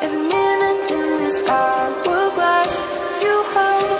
every minute in this hourglass you hold.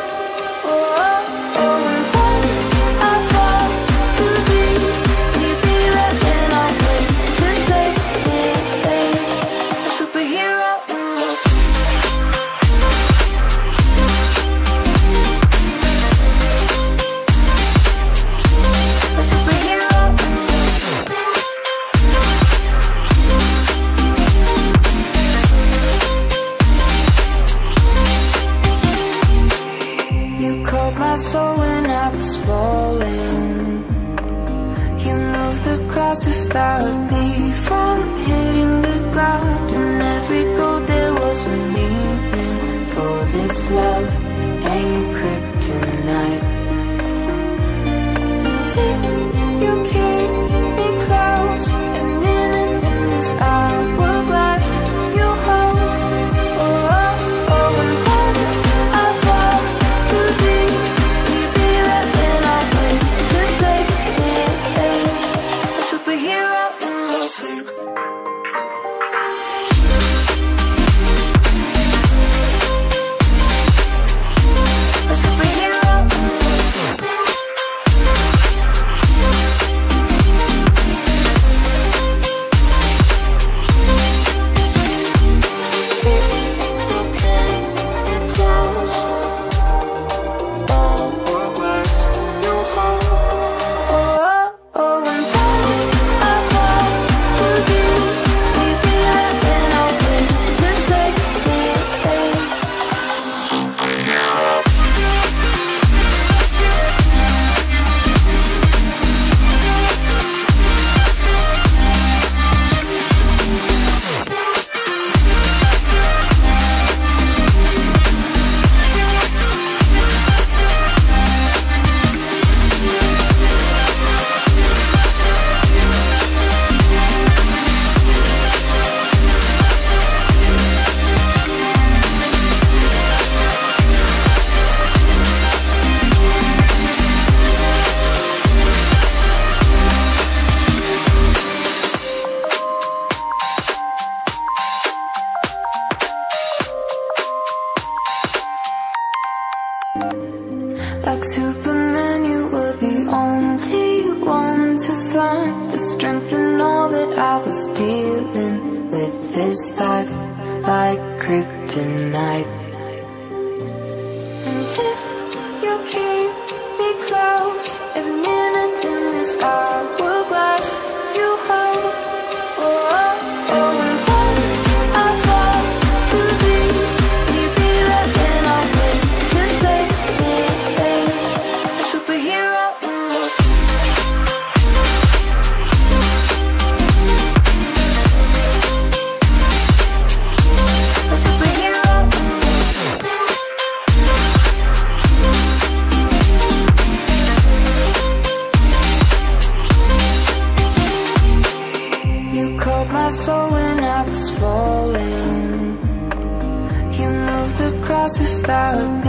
To stop me from hitting the ground, and every goal there was a meaning. For this love ain't kryptonite. And if you keep me close, every minute in this hourglass you hold. Oh, oh, and what I want to be right when I wait to save me. The hero in my sleep. Like Superman, you were the only one to find the strength in all that I was dealing with. This life, like kryptonite. And if you keep me close, every minute in this hourglass you hold. Oh, oh, and what I want to be right when I wait to save me. A superhero in the sky. So when I was falling, you moved the clouds to stop.